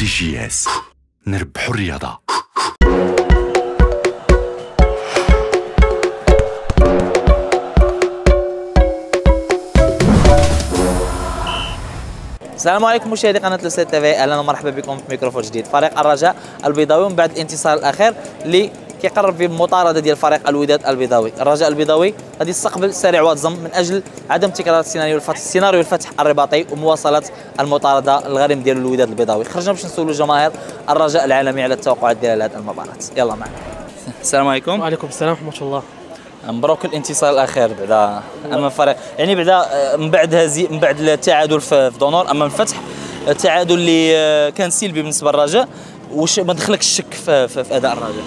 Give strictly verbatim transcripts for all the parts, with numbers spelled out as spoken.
عمري جياس نربحوا الرياضة. السلام عليكم مشاهدي قناه لوسيت تيفي، اهلا ومرحبا بكم في ميكروفون جديد. فريق الرجاء البيضاوي من بعد الانتصار الاخير اللي كيقرب في المطارده ديال فريق الوداد البيضاوي، الرجاء البيضاوي غادي يستقبل سريع واتزم من اجل عدم تكرار سيناريو الفتح سيناريو الفتح الرباطي ومواصله المطارده الغريم ديال الوداد البيضاوي. خرجنا باش نسولوا جماهير الرجاء العالمي على التوقعات ديالها لهذه المباراه، يلا معنا. السلام عليكم. وعليكم السلام ورحمه الله. مبروك الانتصار الاخير بعدا امام فريق، يعني بعدا من بعد هزي من بعد التعادل في دونور امام الفتح، التعادل اللي كان سلبي بالنسبه للرجاء، واش ما دخلكش الشك في, في, في اداء الرجاء؟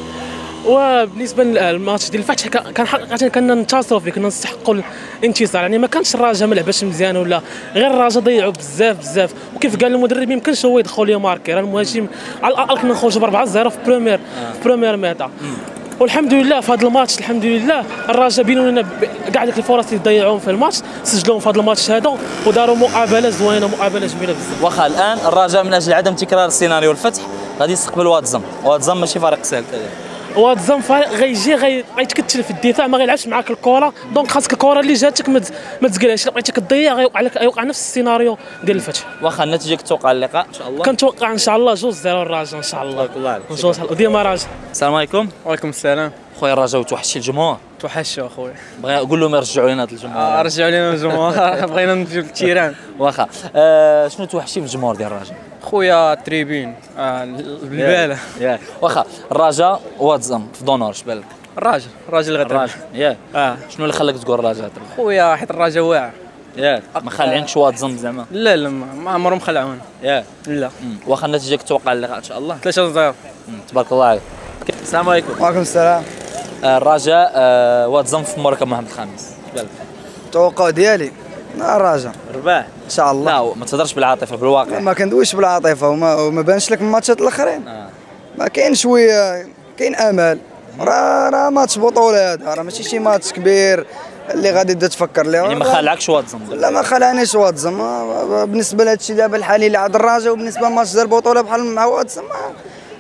وبالنسبه للماتش ديال الفتح كان حقيقه كنا ننتصروا فيه، كنا نستحقوا الانتصار، يعني ما كانش الرجاء ما لعبش مزيان ولا غير الرجاء ضيعوا بزاف بزاف، وكيف قال المدرب ما يمكنش هو يدخل لي ماركي، راه المهاجم على الاقل كنا نخرجوا ب أربعة صفر في بروميير في بروميير ميطا. والحمد لله في هذا الماتش الحمد لله الرجاء بينوا لنا كاع ديك الفرص اللي ضيعوهم في الماتش سجلوهم في هذا الماتش هذا، وداروا مقابله زوينه مقابله جميله بزاف. واخا الان الرجاء من اجل عدم تكرار سيناريو الفتح غادي يستقبل واتزم، واتزم ماشي فريق سهل، واتزم فريق غيجي غيتكتل في الدفاع ما غيلعبش معاك الكره، دونك خاصك الكره اللي جاتك ما تسقلهاش، الا بغيتي كتضيع غيوقع لك غيوقع نفس السيناريو ديال الفتح. واخا النتيجه كتوقع اللقاء ان شاء الله؟ كنتوقع ان شاء الله جوج صفر الرجاء ان شاء الله. الله عليك. جوج صفر ديما راجع. السلام عليكم. وعليكم السلام. خويا الرجاء وتوحشتي الجمهور؟ توحشتو اخويا. بغي نقول لهم يرجعوا لنا هذا الجمهور. آه رجعوا لنا الجمهور بغينا نمشيو للتيران. واخا آه شنو توحشتي في الجمهور ديال الرجاء؟ خويا التريبين آه الباله. ياك واخا الرجاء واتزم في دونور شبان لك؟ الراجل الراجل غدر. ياك اه شنو اللي خلاك تقول الرجاء؟ خويا حيت الرجاء واعر. ياك ما خالعينكش واتزم زعما؟ لا لا ما عمرهم خلعونا. ياك لا. واخا النتيجه كتوقع اللقاء ان شاء الله؟ ثلاثة صفر. تبارك الله عليك. السلام عليكم. وعليكم السلام. الرجاء آه واتزم في موركا محمد الخامس. التوقع ديالي الرجاء رباح ان شاء الله. لا ما تهضرش بالعاطفه بالواقع. ما كندويش بالعاطفه وما, وما بانش لك من الماتشات الاخرين. آه. ما كاين شويه كاين امل، راه راه ماتش بطوله هذا، راه ماشي شي ماتش كبير اللي غادي تبدا تفكر ليه. يعني ما خلعكش واتزم؟ لا ما خلعنيش واتزم بالنسبه لهذا الشيء دابا الحالي اللي عاد الرجاء، وبالنسبه لماتش ديال البطوله بحال مع واتزم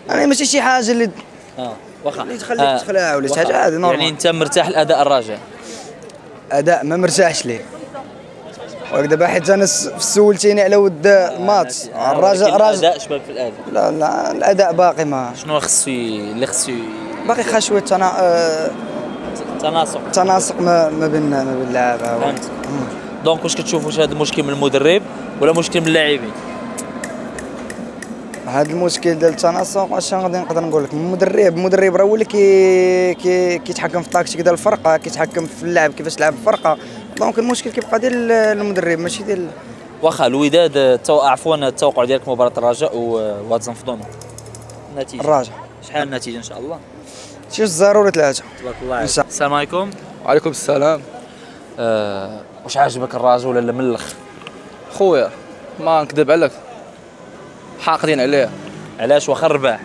يعني ماشي شي حاجه اللي اه واخا اللي تخليك آه. تخلعها ولا شي حاجه عادي نورمال. يعني انت مرتاح لاداء الرجاء؟ اداء ما مرتاحش ليه ولكن دابا حيت انا سولتيني على ود الماتش الرجاء الرجاء الاداء شباب في الاداء. لا لا الاداء باقي ما شنو خصو اللي خصو باقي خا شويه تنا... آه... تناسق تناسق ما بين ما بين اللعابه. دونك واش كتشوفوا هذا المشكل من المدرب ولا مشكل من اللاعبين؟ هذا المشكل ديال التناسق واش غادي نقدر نقول لك المدرب المدرب راه هو اللي كي كيتحكم في التاكتيك ديال الفرقه، كيتحكم في اللعب كيفاش تلعب الفرقه، دونك المشكل كيبقى ديال المدرب ماشي ديال. واخا الوداد عفوا التوقع ديالك مباراه الرجاء وواتزم في دونور؟ النتيجه الرجاء شحال النتيجه ان شاء الله؟ شي صفر ولا ثلاثه. تبارك الله عليك. السلام عليكم. وعليكم السلام. أه... واش عاجبك الرجاء ولا لا من الاخر؟ خويا ما نكذب عليك حاقدين عليه. علاش واخا الرباح؟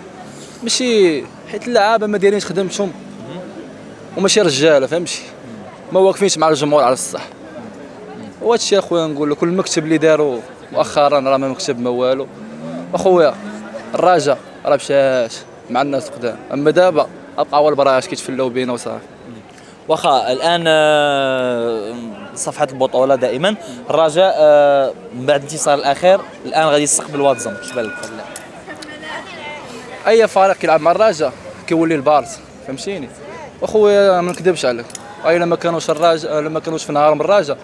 ماشي حيت اللعابه ما دايرينش خدمتهم وماشي رجاله فهمتي، ما واقفينش مع الجمهور على الصح. وهذا الشيء اخويا نقول لك المكتب اللي داروا مؤخرا راه ما مكتب ما والو. اخويا الرجاء راه مشاش مع الناس القدام، اما دابا ابقى هو البراش كيتفلاو بينا وصافي. واخا الان صفحه البطوله دائما الرجاء من بعد الانتصار الاخير الان غادي يستقبل واتزم، اش بالك؟ اي فريق كيلعب مع الرجاء كيولي البارز فهمتيني اخويا ما نكذبش عليك، الا ما كانوش الرجاء الا ما كانوش في نهارهم الرجاء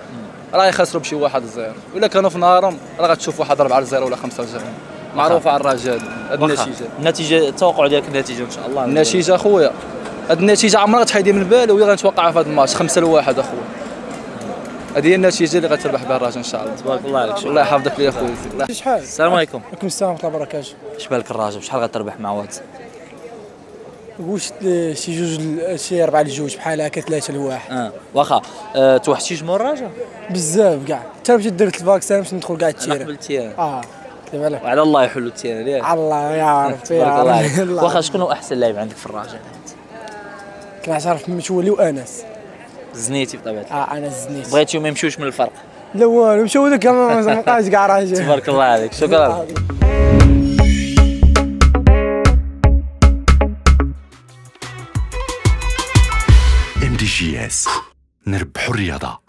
راه يخسروا بشي واحد صفر، ولا كانوا في نهارهم راه غتشوف واحد أربعة صفر ولا خمسة صفر. معروفه على الرجاء هذه النتيجه. النتيجه التوقع ديالك النتيجه ان شاء الله؟ النتيجه اخويا هاد النتيجه عمرها تحيدي من بالي وهي غنتوقعها في هذا الماتش خمسة لواحد اخويا. هذه هي النتيجه اللي غتربح بها الرجاء ان شاء الله. تبارك الله عليك. الله يحفظك لي اخويا. شحال؟ السلام عليكم. وعليكم السلام ورحمه الله وبركاته. اش بالك الرجاء شحال غتربح مع واتزم؟ قلت شي جوج شي أربعة لجوج بحال هكا ثلاثة لواحد. اه واخا أه توحشتي جمهور الرجاء؟ بزاف كاع، حتى مشيت درت الفاكسان باش ندخل كاع التيران. قبل التيران. اه كتب عليك. وعلى الله يحلوا التيران ياك. على الله يا رب. تبارك الله عليك. واخا شكون هو أحسن لاعب عندك في الرجاء؟ كنعترف بمتولي وانس زنيتي بطبيعه الحال. اه انس زنيتي. بغيتيهم ما يمشيوش من الفرق؟ لا والو مشاو هذاك ما بقاش كاع راجع. تبارك الله عليك شكرا. تي جي اس، نربحوا الرياضة.